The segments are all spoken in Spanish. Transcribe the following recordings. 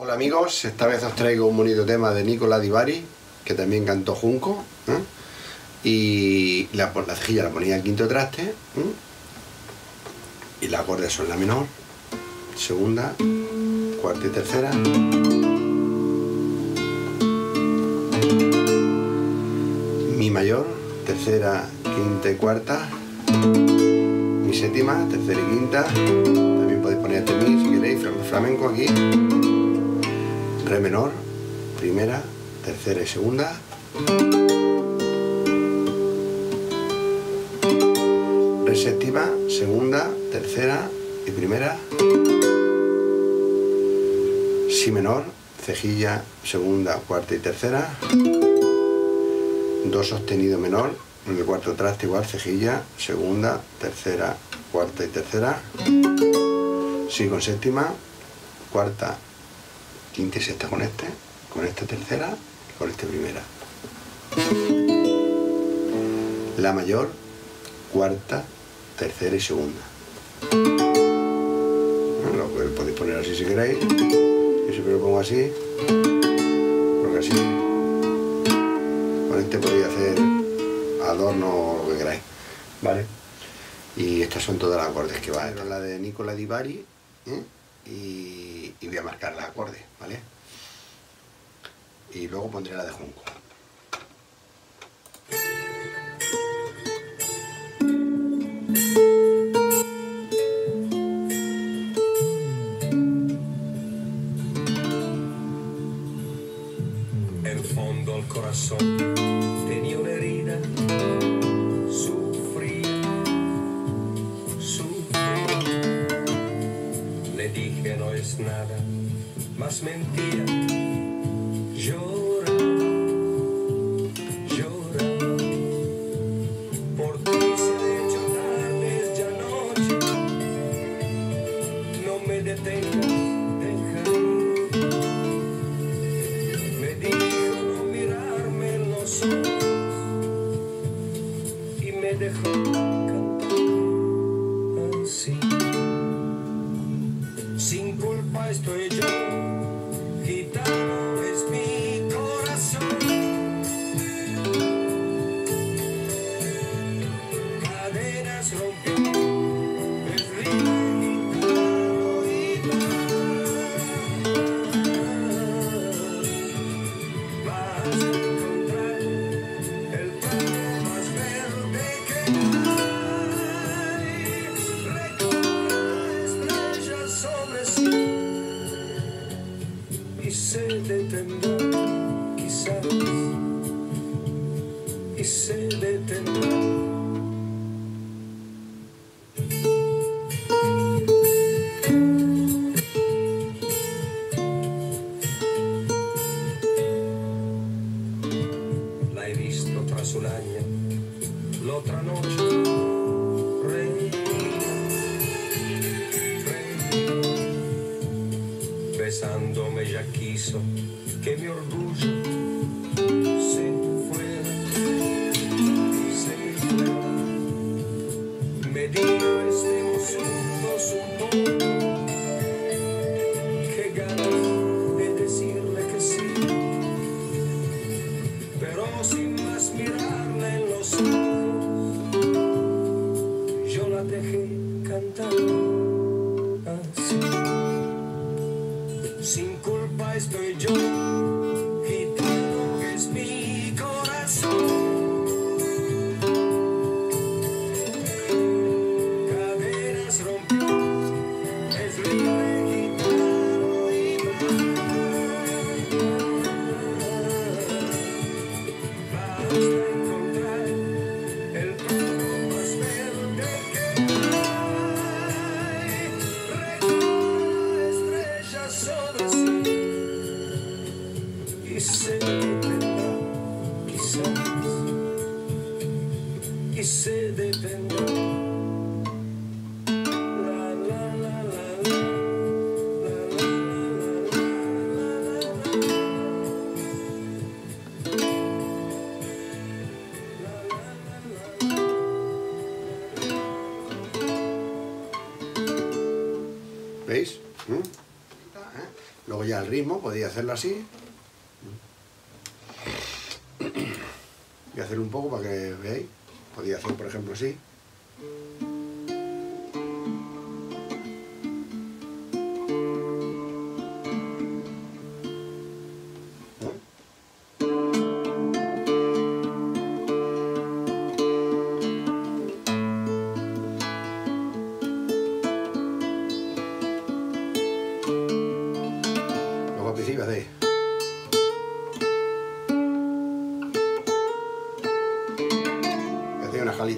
Hola amigos, esta vez os traigo un bonito tema de Nicola Di Bari, que también cantó Junco, y la cejilla la ponía en quinto traste, y los acordes son la menor, segunda, cuarta y tercera. Mi mayor, tercera, quinta y cuarta. Mi séptima, tercera y quinta. También podéis poner este mi si queréis, flamenco aquí. Re menor, primera, tercera y segunda. Re séptima, segunda, tercera y primera. Si menor, cejilla, segunda, cuarta y tercera. Do sostenido menor, en el cuarto traste igual, cejilla, segunda, tercera, cuarta y tercera. Si con séptima, cuarta, quinta y sexta con esta tercera y con esta primera. La mayor, cuarta, tercera y segunda. Bueno, lo podéis poner así si queréis. Yo siempre lo pongo así, porque así con este podéis hacer adorno o lo que queráis, ¿vale? Y estas son todas las acordes que va. Esta es la de Nicola Di Bari, y voy a marcar los acordes, ¿vale? Y luego pondré la de Junco. En fondo al corazón tenía una herida, sufría, le dije no es nada, mas mentía, lloraba, por ti se ha hecho tarde esta noche, no me detengas. Dejó cantar así, sin culpa estoy yo, gitano es mi corazón, cadenas rompió, perdí gitano y vas a encontrar el pan. Y se detendrá, quizás, y se detendrá. La he visto tras un año, la otra noche, reí. Besándome ya quiso que mi orgullo se fuera. Me dio este mundo su don, que ganas de decirle que sí, pero sin más mirarle en los ojos, yo la dejé cantar así. Sin culpa estoy yo, gitano es mi corazón. Cadenas rompió, es libre gitano y va. Vas a encontrar el trono más verde que hay. Recuerda estrellas sobre. Y se detendrá, quizás, y se detendrá. La la la la la, la la la la la la la. ¿Veis? Luego ya al ritmo, podía hacerlo así. Voy a hacer un poco para que veáis. Podía hacer, por ejemplo, así.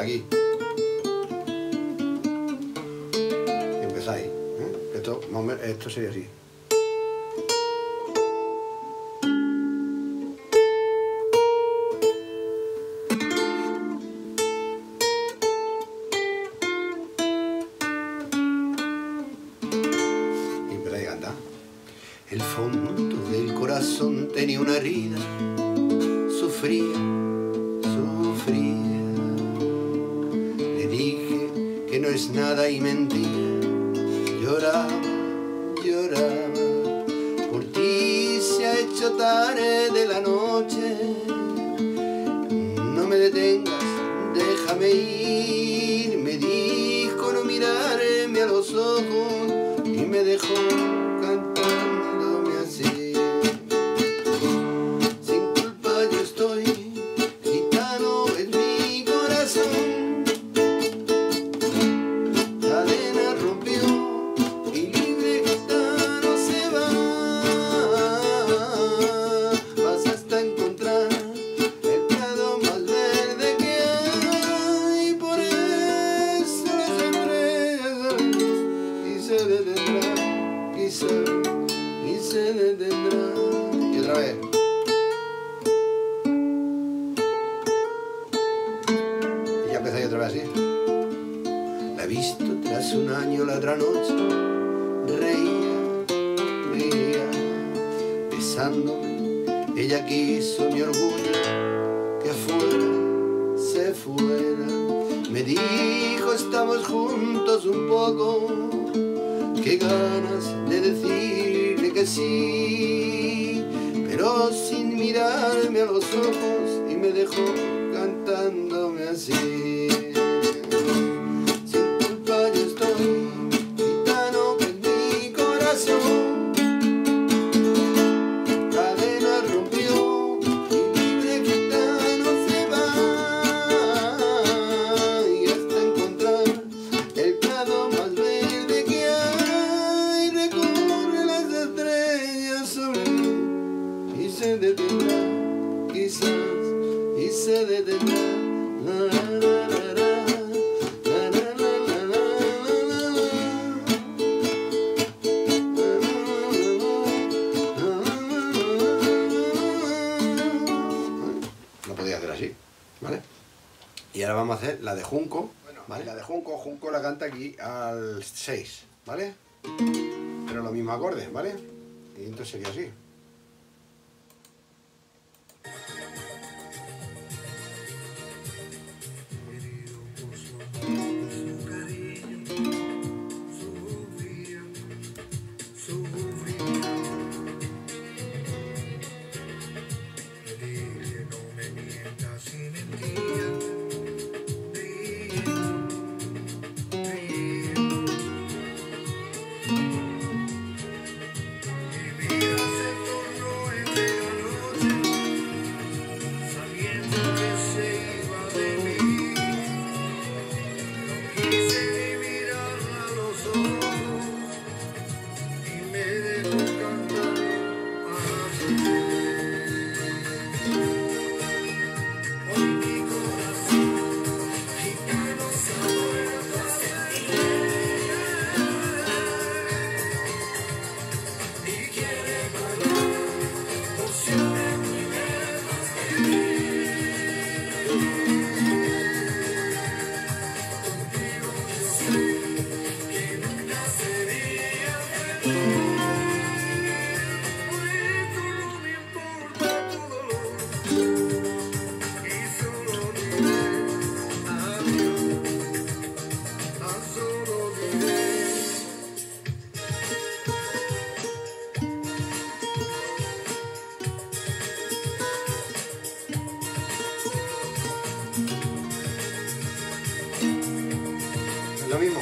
Aquí empezáis, ¿eh? Esto sería así. Y empezáis a cantar. El fondo del corazón tenía una herida, sufría. No es nada y mentía, lloraba, por ti se ha hecho tarde de la noche, no me detengas, déjame ir, me dijo no mirarme a los ojos y me dejó cantándome así. Sin culpa yo estoy, gitano es mi corazón. Y otra vez. Y ya empezáis otra vez así. La he visto tras un año, la otra noche reía, besándome. Ella quiso mi orgullo que fuera, se fuera. Me dijo estamos juntos un poco. Qué ganas de decirle que sí, pero sin mirarme a los ojos y me dejó cantándome así. Sin culpa yo estoy, gitano que es mi corazón. No podía hacer así, ¿vale? Y ahora vamos a hacer la de Junco, ¿vale? La de Junco la canta aquí al 6, ¿vale? Pero los mismos acordes, ¿vale? Y entonces sería así. lo mismo.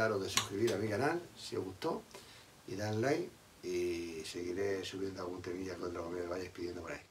De suscribir a mi canal si os gustó y dar like, y seguiré subiendo algún temilla que otro me vayáis pidiendo por ahí.